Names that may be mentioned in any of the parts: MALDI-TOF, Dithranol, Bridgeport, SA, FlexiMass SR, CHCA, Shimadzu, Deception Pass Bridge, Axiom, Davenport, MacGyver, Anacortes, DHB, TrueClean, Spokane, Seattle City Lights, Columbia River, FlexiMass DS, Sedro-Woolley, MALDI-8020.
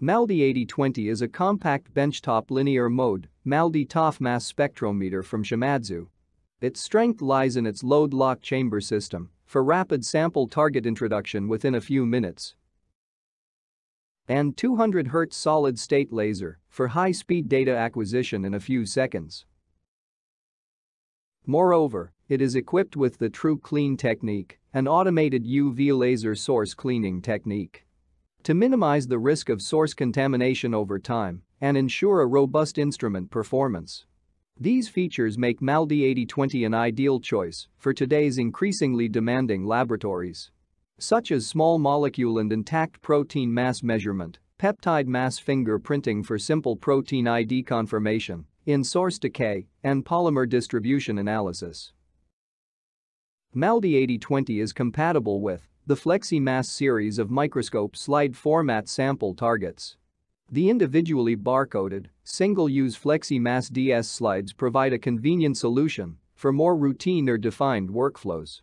MALDI-8020 is a compact benchtop linear mode MALDI-TOF mass spectrometer from Shimadzu. Its strength lies in its load lock chamber system for rapid sample target introduction within a few minutes, and 200 Hz solid-state laser for high-speed data acquisition in a few seconds. Moreover, it is equipped with the TrueClean technique, an automated UV laser source cleaning technique, to minimize the risk of source contamination over time and ensure a robust instrument performance. These features make MALDI-8020 an ideal choice for today's increasingly demanding laboratories, such as small molecule and intact protein mass measurement, peptide mass fingerprinting for simple protein ID confirmation, in-source decay, and polymer distribution analysis. MALDI-8020 is compatible with the FlexiMass series of microscope slide format sample targets. The individually barcoded, single-use FlexiMass DS slides provide a convenient solution for more routine or defined workflows.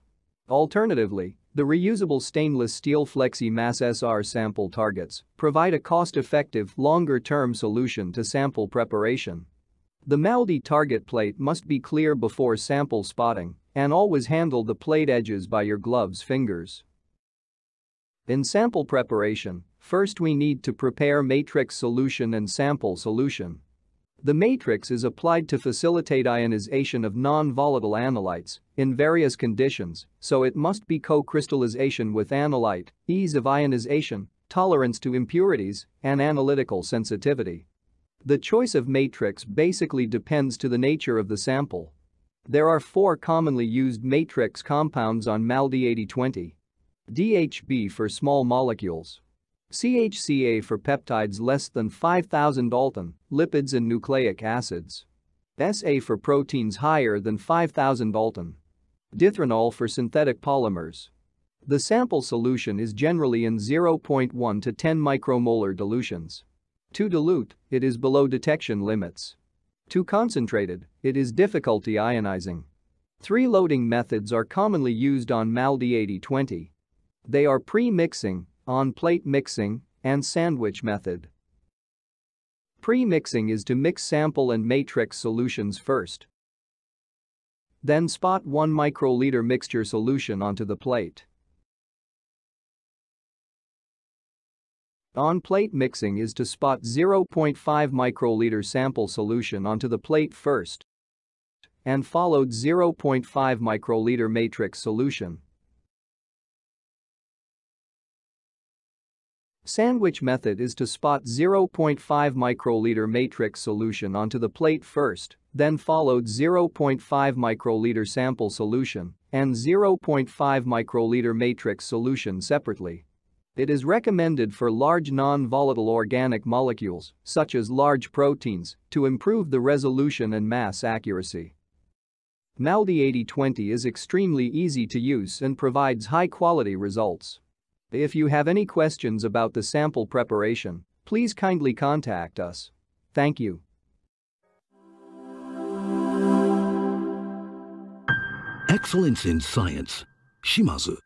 Alternatively, the reusable stainless steel FlexiMass SR sample targets provide a cost-effective, longer-term solution to sample preparation. The MALDI target plate must be clear before sample spotting, and always handle the plate edges by your glove's fingers. In sample preparation, first we need to prepare matrix solution and sample solution. The matrix is applied to facilitate ionization of non-volatile analytes in various conditions, so it must be co-crystallization with analyte, ease of ionization, tolerance to impurities, and analytical sensitivity. The choice of matrix basically depends to the nature of the sample. There are four commonly used matrix compounds on MALDI-8020: DHB for small molecules, CHCA for peptides less than 5,000 Dalton, lipids and nucleic acids, SA for proteins higher than 5,000 Dalton, Dithranol for synthetic polymers. The sample solution is generally in 0.1 to 10 micromolar dilutions. Too dilute, it is below detection limits. Too concentrated, it is difficulty ionizing. Three loading methods are commonly used on MALDI-8020. They are pre-mixing, on-plate mixing, and sandwich method. Pre-mixing is to mix sample and matrix solutions first. Then spot 1 microliter mixture solution onto the plate. On-plate mixing is to spot 0.5 microliter sample solution onto the plate first and followed 0.5 microliter matrix solution. Sandwich method is to spot 0.5 microliter matrix solution onto the plate first, then followed 0.5 microliter sample solution and 0.5 microliter matrix solution separately. It is recommended for large non-volatile organic molecules, such as large proteins, to improve the resolution and mass accuracy. MALDI-8020 is extremely easy to use and provides high-quality results. If you have any questions about the sample preparation, please kindly contact us. Thank you. Excellence in Science. Shimadzu.